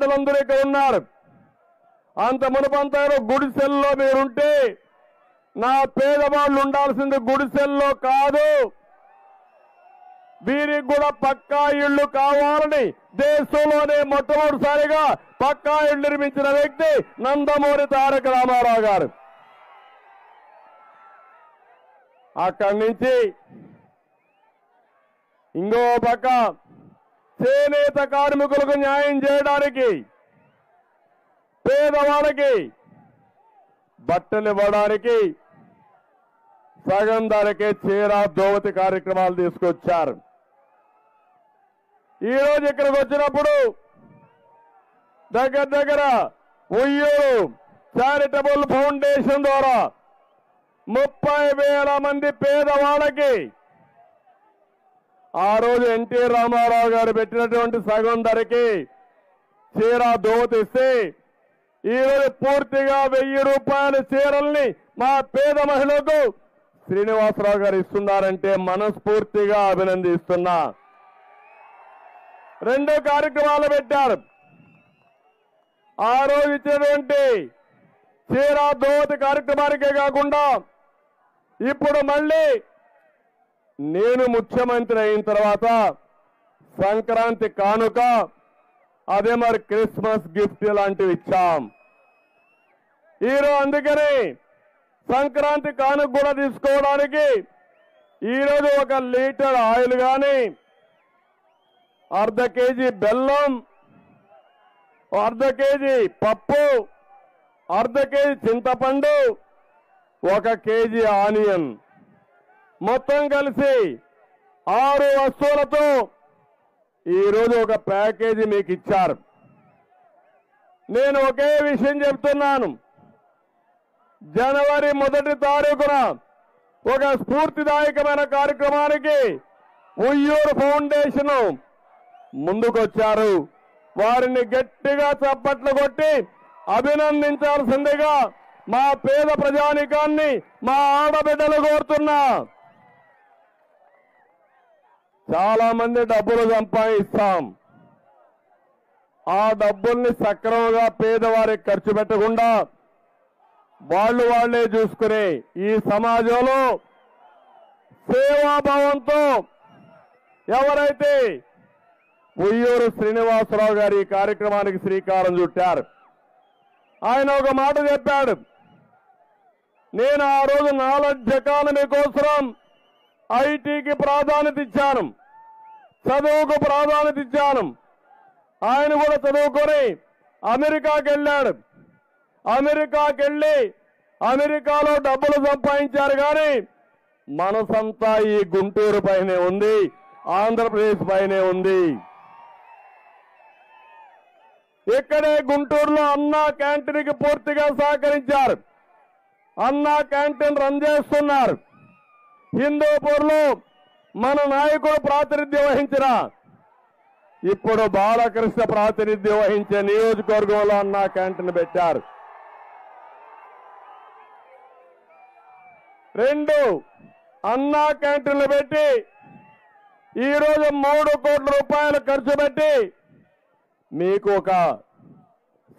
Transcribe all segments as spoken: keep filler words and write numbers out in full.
ఆడలందరికీ ఉన్నారు అంత మునపంతారో గుడిసెల్లో మీరు ఉంటే నా పేదవాళ్ళు ఉండాల్సింది గుడిసెల్లో కాదు వీరికి కూడా పక్కా ఇళ్ళు కావాలని దేశంలోనే మొట్టమొదటిసారిగా పక్కా ఇళ్ళు నిర్మించిన వ్యక్తి నందమూరి తారక రామారావు గారు అక్కడి నుంచి ఇంకో పక్క చేనేత కార్మికులకు న్యాయం చేయడానికి పేదవాళ్ళకి బట్టలు ఇవ్వడానికి సగం ధరకే చీర దోవతి కార్యక్రమాలు తీసుకొచ్చారు ఈ రోజు ఇక్కడికి వచ్చినప్పుడు దగ్గర దగ్గర ఉయ్యూరు చారిటబుల్ ఫౌండేషన్ ద్వారా ముప్పై వేల మంది పేదవాళ్ళకి ఆ రోజు ఎన్టీ రామారావు గారు పెట్టినటువంటి సగం ధరకి చీర దోవతిస్తే ఈరోజు పూర్తిగా వెయ్యి రూపాయల చీరల్ని మా పేద మహిళకు శ్రీనివాసరావు గారు ఇస్తున్నారంటే మనస్ఫూర్తిగా అభినందిస్తున్నా రెండు కార్యక్రమాలు పెట్టారు ఆ రోజు ఇచ్చినటువంటి చీర దోవతి కార్యక్రమానికే కాకుండా ఇప్పుడు మళ్ళీ నేను ముఖ్యమంత్రి అయిన తర్వాత సంక్రాంతి కానుక అదే మరి క్రిస్మస్ గిఫ్ట్ లాంటివి ఇచ్చాం ఈరోజు అందుకని సంక్రాంతి కానుక కూడా తీసుకోవడానికి ఈరోజు ఒక లీటర్ ఆయిల్ కానీ అర్ధ కేజీ బెల్లం అర్ధ కేజీ పప్పు అర్ధ కేజీ చింతపండు ఒక కేజీ ఆనియన్ మొత్తం కలిసి ఆరు వస్తువులతో ఈరోజు ఒక ప్యాకేజీ మీకు ఇచ్చారు నేను ఒకే విషయం చెప్తున్నాను జనవరి మొదటి తారీఖున ఒక స్ఫూర్తిదాయకమైన కార్యక్రమానికి ఉయ్యూరు ఫౌండేషన్ ముందుకొచ్చారు వారిని గట్టిగా చప్పట్లు కొట్టి అభినందించాల్సిందిగా మా పేద ప్రజానీకాన్ని మా ఆడబిడ్డలు కోరుతున్నా చాలా మంది డబ్బులు సంపాదిస్తాం ఆ డబ్బుల్ని సక్రమంగా పేదవారికి ఖర్చు పెట్టకుండా వాళ్ళు వాళ్లే చూసుకునే ఈ సమాజంలో సేవాభావంతో ఎవరైతే ఉయ్యూరు శ్రీనివాసరావు గారు ఈ కార్యక్రమానికి శ్రీకారం చుట్టారు ఆయన ఒక మాట చెప్పాడు నేను ఆ రోజు నాలెడ్జ్ ఎకానమీ కోసం ఐటీకి ప్రాధాన్యత ఇచ్చాను చదువుకు ప్రాధాన్యత ఇచ్చాను ఆయన కూడా చదువుకొని అమెరికాకి వెళ్ళాడు అమెరికాకి వెళ్ళి అమెరికాలో డబ్బులు సంపాదించారు కానీ మనసంతా ఈ గుంటూరు పైనే ఉంది ఆంధ్రప్రదేశ్ పైనే ఉంది ఇక్కడే గుంటూరులో అన్నా క్యాంటీన్కి పూర్తిగా సహకరించారు అన్నా క్యాంటీన్ రన్ చేస్తున్నారు హిందూపూర్లో మన నాయకుడు ప్రాతినిధ్యం వహించిన ఇప్పుడు బాలకృష్ణ ప్రాతినిధ్యం వహించే నియోజకవర్గంలో అన్న క్యాంటీన్ పెట్టారు రెండు అన్నా క్యాంటీన్లు పెట్టి ఈరోజు మూడు కోట్ల రూపాయలు ఖర్చు పెట్టి మీకు ఒక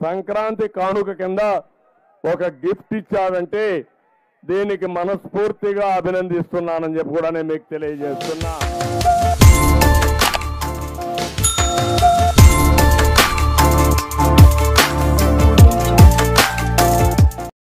సంక్రాంతి కానుక కింద ఒక గిఫ్ట్ ఇచ్చారంటే దీనికి మనస్ఫూర్తిగా అభినందిస్తున్నానని చెప్పి కూడా నేను మీకు తెలియజేస్తున్నా